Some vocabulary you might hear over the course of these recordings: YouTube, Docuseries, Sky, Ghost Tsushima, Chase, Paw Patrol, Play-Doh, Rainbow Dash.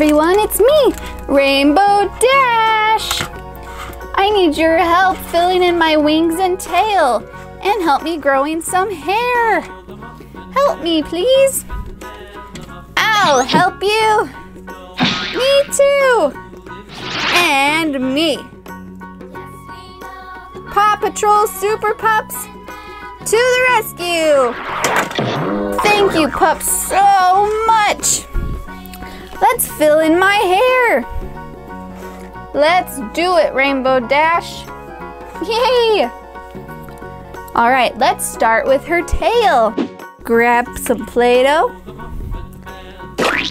everyone, it's me, Rainbow Dash. I need your help filling in my wings and tail, and help me growing some hair. Help me, please. I'll help you. Me too. And me. Paw Patrol Super Pups, to the rescue. Thank you, pups, so much. Let's fill in my hair. Let's do it, Rainbow Dash. Yay! All right, let's start with her tail. Grab some Play-Doh.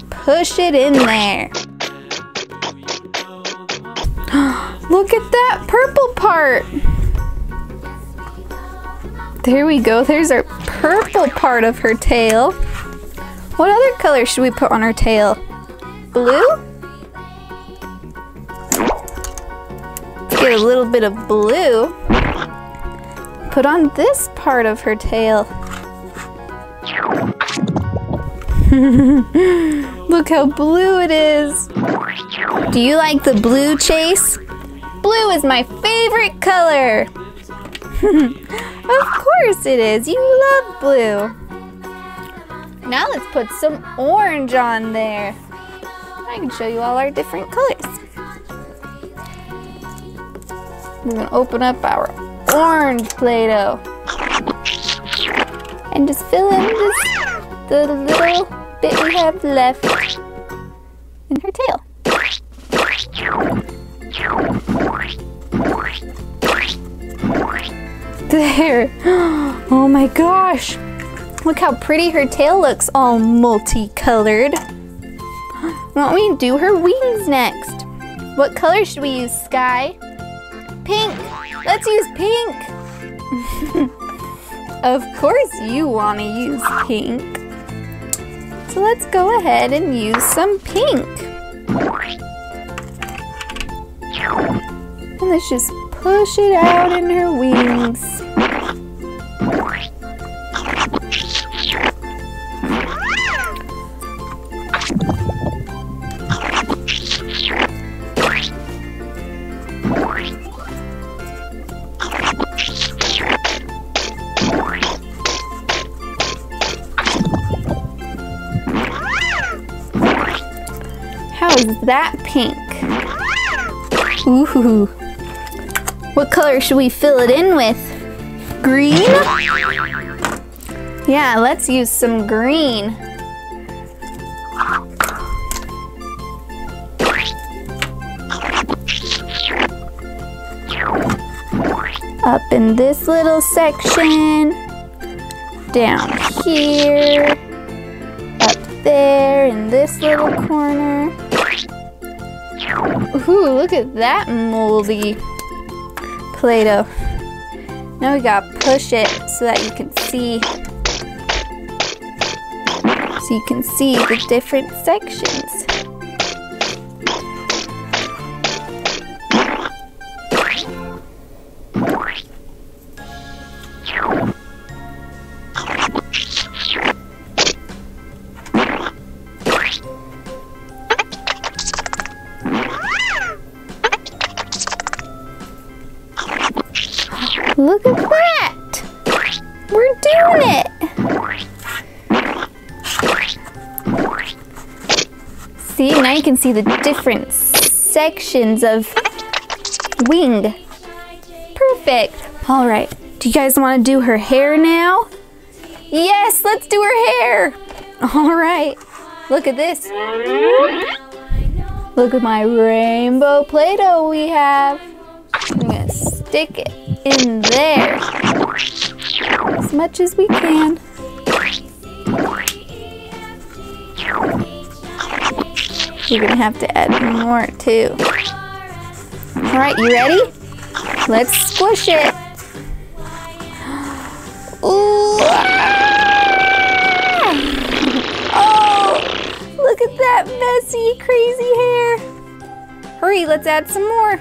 Push it in there. Look at that purple part. There we go, there's our purple part of her tail. What other color should we put on her tail? Blue? Let's get a little bit of blue. Put on this part of her tail. Look how blue it is. Do you like the blue, Chase? Blue is my favorite color. Of course it is. You love blue. Now let's put some orange on there. I can show you all our different colors. We're gonna open up our orange Play-Doh and just fill in the little bit we have left in her tail. There! Oh my gosh! Look how pretty her tail looks, all multicolored. Why don't we do her wings next? What color should we use, Sky? Pink! Let's use pink! Of course you want to use pink. So let's go ahead and use some pink. And let's just push it out in her wings. Is that pink? Ooh. What color should we fill it in with? Green? Yeah, let's use some green. Up in this little section, down here, up there in this little corner. Ooh, look at that moldy Play-Doh. Now we gotta push it so that you can see. So you can see the different sections. Look at that! We're doing it! See, now you can see the different sections of wing. Perfect! Alright, do you guys want to do her hair now? Yes, let's do her hair! Alright, look at this. Look at my rainbow Play-Doh we have. I'm going to stick it in there as much as we can. You're gonna have to add more too. All right, you ready? Let's squish it. Ooh. Oh, look at that messy, crazy hair. Hurry, let's add some more.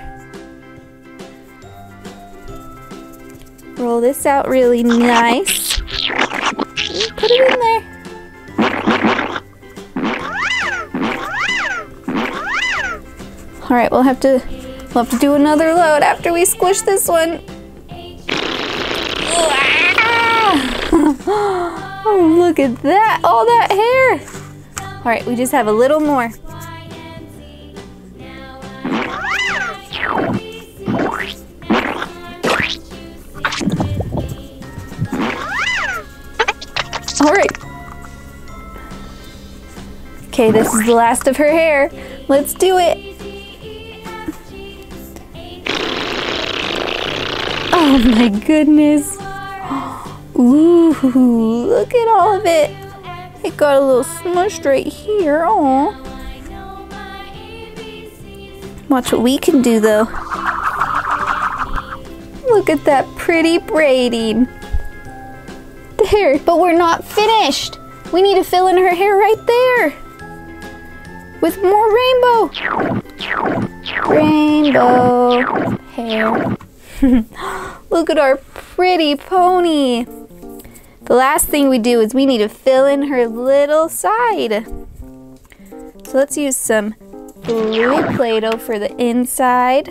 Roll this out really nice. Put it in there. All right, we'll have to do another load after we squish this one. Oh, look at that, all that hair. All right, we just have a little more. All right. Okay, this is the last of her hair. Let's do it. Oh my goodness. Ooh, look at all of it. It got a little smushed right here. Oh. Watch what we can do though. Look at that pretty braiding. There, but we're not finished. We need to fill in her hair right there with more rainbow hair. Look at our pretty pony. The last thing we do is we need to fill in her little side. So let's use some blue Play-Doh for the inside.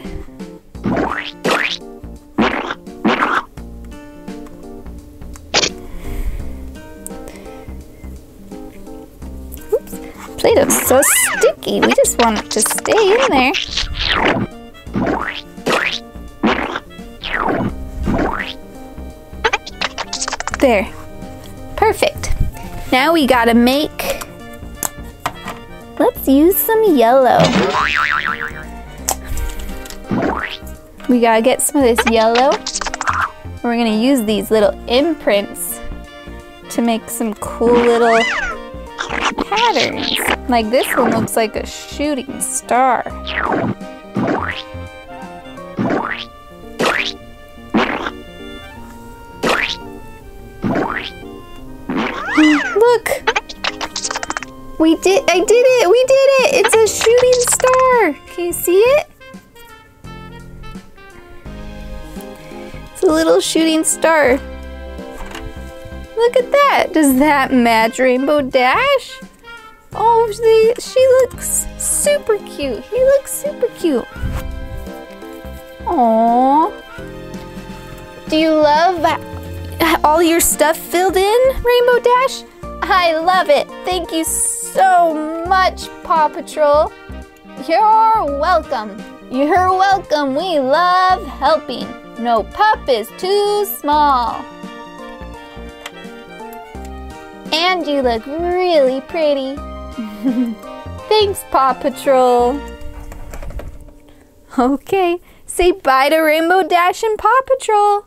Oops, Play-Doh's so sticky. We just want it to stay in there. There, perfect. Now we gotta make, let's use some yellow. We gotta get some of this yellow. We're gonna use these little imprints to make some cool little patterns. Like this one looks like a shooting star. Look, I did it, it's a shooting star. Can you see it? It's a little shooting star. Look at that, does that match Rainbow Dash? Oh, she looks super cute, he looks super cute. Aww. Do you love all your stuff filled in, Rainbow Dash? I love it. Thank you so much, Paw Patrol. You're welcome. You're welcome. We love helping. No pup is too small. And you look really pretty. Thanks, Paw Patrol. Okay, say bye to Rainbow Dash and Paw Patrol.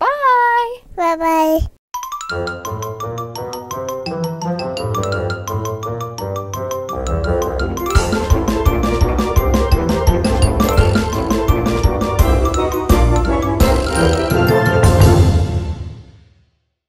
Bye. Bye-bye.